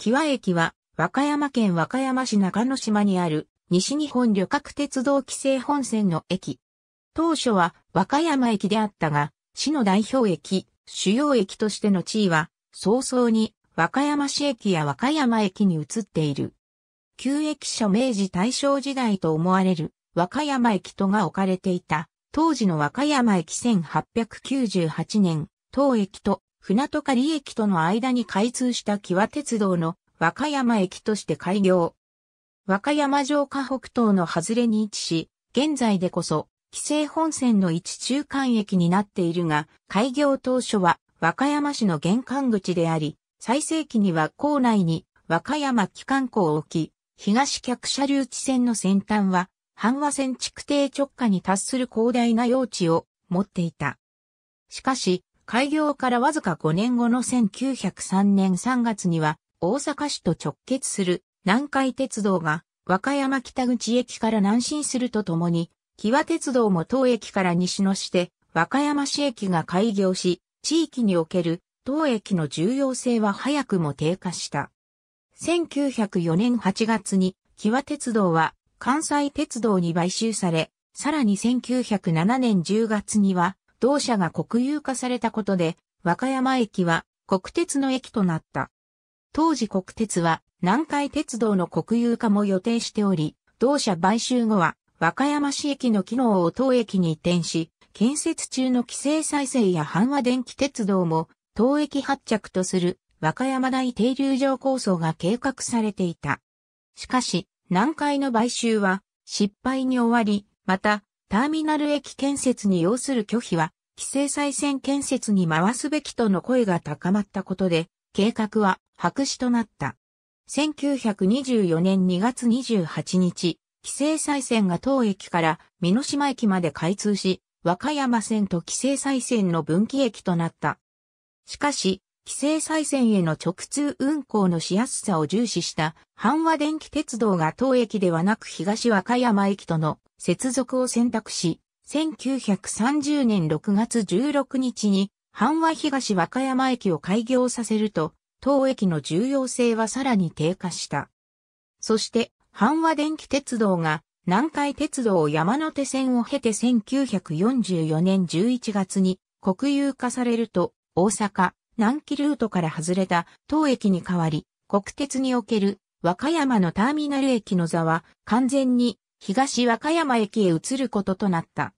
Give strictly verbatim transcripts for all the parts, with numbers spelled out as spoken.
貴和駅は、和歌山県和歌山市中之島にある、西日本旅客鉄道紀勢本線の駅。当初は、和歌山駅であったが、市の代表駅、主要駅としての地位は、早々に、和歌山市駅や和歌山駅に移っている。旧駅舎明治大正時代と思われる、和歌山駅とが置かれていた。当時の和歌山駅せんはっぴゃくきゅうじゅうはちねん、当駅と船渡狩駅との間に開通した貴和鉄道の和歌山駅として開業。和歌山城下北東の外れに位置し、現在でこそ紀勢本線の一中間駅になっているが、開業当初は和歌山市の玄関口であり、最盛期には構内に和歌山機関庫を置き、東客車留置線の先端は、阪和線築堤直下に達する広大な用地を持っていた。しかし、開業からわずかごねんごのせんきゅうひゃくさんねんさんがつには、大阪市と直結する南海鉄道が和歌山北口駅から南進するとともに、貴和鉄道も当駅から西のして和歌山市駅が開業し、地域における当駅の重要性は早くも低下した。せんきゅうひゃくよねんはちがつに貴和鉄道は、関西鉄道に買収され、さらにせんきゅうひゃくななねんじゅうがつには、同社が国有化されたことで、和歌山駅は国鉄の駅となった。当時国鉄は南海鉄道の国有化も予定しており、同社買収後は和歌山市駅の機能を当駅に移転し、建設中の紀勢再生や阪和電気鉄道も当駅発着とする和歌山大停留場構想が計画されていた。しかし、南海の買収は失敗に終わり、また、ターミナル駅建設に要する拒否は、紀勢再生建設に回すべきとの声が高まったことで、計画は白紙となった。せんきゅうひゃくにじゅうよねんにがつにじゅうはちにち、紀勢再生が当駅から美濃島駅まで開通し、和歌山線と紀勢再生の分岐駅となった。しかし、紀勢再生への直通運行のしやすさを重視した阪和電気鉄道が当駅ではなく東和歌山駅との接続を選択し、せんきゅうひゃくさんじゅうねんろくがつじゅうろくにちに阪和東和歌山駅を開業させると、当駅の重要性はさらに低下した。そして、阪和電気鉄道が南海鉄道山手線を経てせんきゅうひゃくよんじゅうよねんじゅういちがつに国有化されると、大阪、南紀ルートから外れた当駅に代わり、国鉄における和歌山のターミナル駅の座は完全に東和歌山駅へ移ることとなった。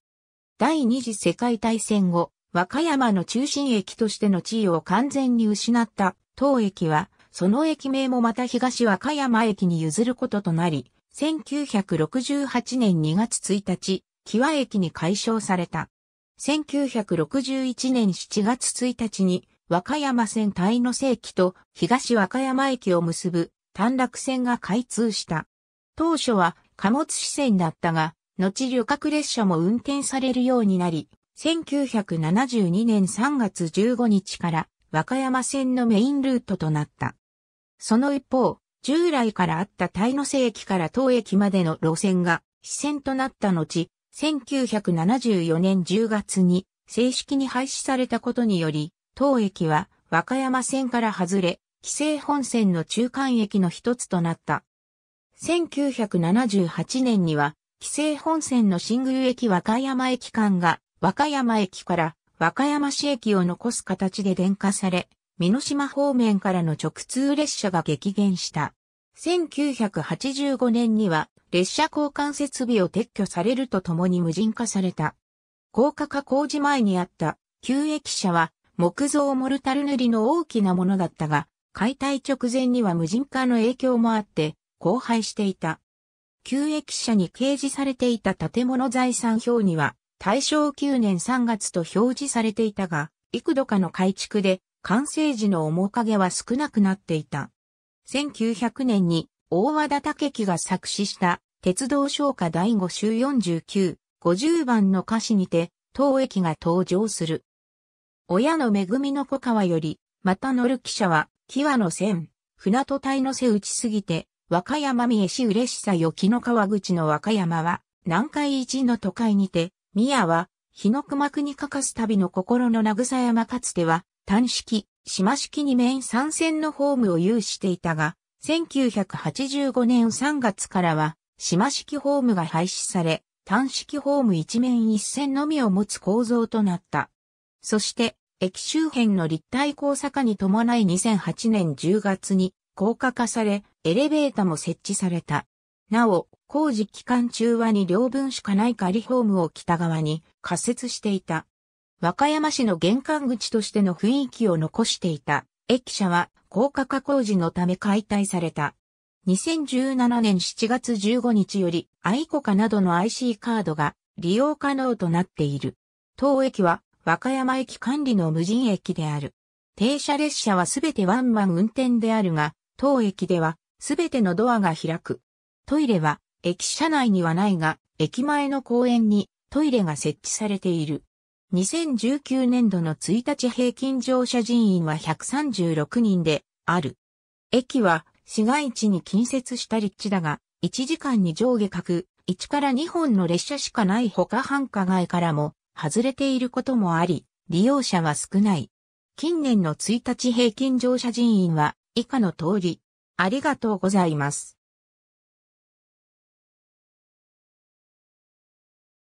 第二次世界大戦後、和歌山の中心駅としての地位を完全に失った当駅は、その駅名もまた東和歌山駅に譲ることとなり、せんきゅうひゃくろくじゅうはちねんにがつついたち、貴和駅に改称された。せんきゅうひゃくろくじゅういちねんしちがつついたちに、和歌山線田井の瀬駅と東和歌山駅を結ぶ短絡線が開通した。当初は貨物支線だったが、後旅客列車も運転されるようになり、せんきゅうひゃくななじゅうにねんさんがつじゅうごにちから和歌山線のメインルートとなった。その一方、従来からあった田井の瀬駅から当駅までの路線が支線となった後、せんきゅうひゃくななじゅうよねんじゅうがつに正式に廃止されたことにより、当駅は和歌山線から外れ、紀勢本線の中間駅の一つとなった。せんきゅうひゃくななじゅうはちねんには、紀勢本線の新宮駅和歌山駅間が、和歌山駅から和歌山市駅を残す形で電化され、美濃島方面からの直通列車が激減した。せんきゅうひゃくはちじゅうごねんには、列車交換設備を撤去されるとともに無人化された。高架化工事前にあった旧駅舎は、木造モルタル塗りの大きなものだったが、解体直前には無人化の影響もあって、荒廃していた。旧駅舎に掲示されていた建物財産表には、たいしょうきゅうねんさんがつと表示されていたが、幾度かの改築で、完成時の面影は少なくなっていた。せんきゅうひゃくねんに、大和田武樹が作詞した、鉄道唱歌だいごしゅうよんじゅうきゅう、ごじゅうばんの歌詞にて、当駅が登場する。親の恵みの小川より、また乗る汽車は、貴和の線、船渡田井の瀬打ちすぎて、和歌山三重市嬉しさよ紀の川口の和歌山は、南海一の都会にて、宮は、日の熊国かかす旅の心のなぐさ山かつては、単式、島式に面三線のホームを有していたが、せんきゅうひゃくはちじゅうごねんさんがつからは島式ホームが廃止され、単式ホーム一面一線のみを持つ構造となった。そして、駅周辺の立体交差化に伴いにせんはちねんじゅうがつにICOCA化され、エレベータも設置された。なお、工事期間中はに両分しかない仮ホームを北側に仮設していた。和歌山市の玄関口としての雰囲気を残していた駅舎はICOCA化工事のため解体された。にせんじゅうななねんしちがつじゅうごにちよりICOCAなどの アイシー カードが利用可能となっている。当駅は和歌山駅管理の無人駅である。停車列車はすべてワンマン運転であるが、当駅ではすべてのドアが開く。トイレは駅舎内にはないが、駅前の公園にトイレが設置されている。にせんじゅうきゅうねんどのいちにち平均乗車人員はひゃくさんじゅうろくにんである。駅は市街地に近接した立地だが、いちじかんに上下各いちからにほんの列車しかないほか繁華街からも、外れていることもあり、利用者は少ない。近年のいちにち平均乗車人員は以下の通り。ありがとうございます。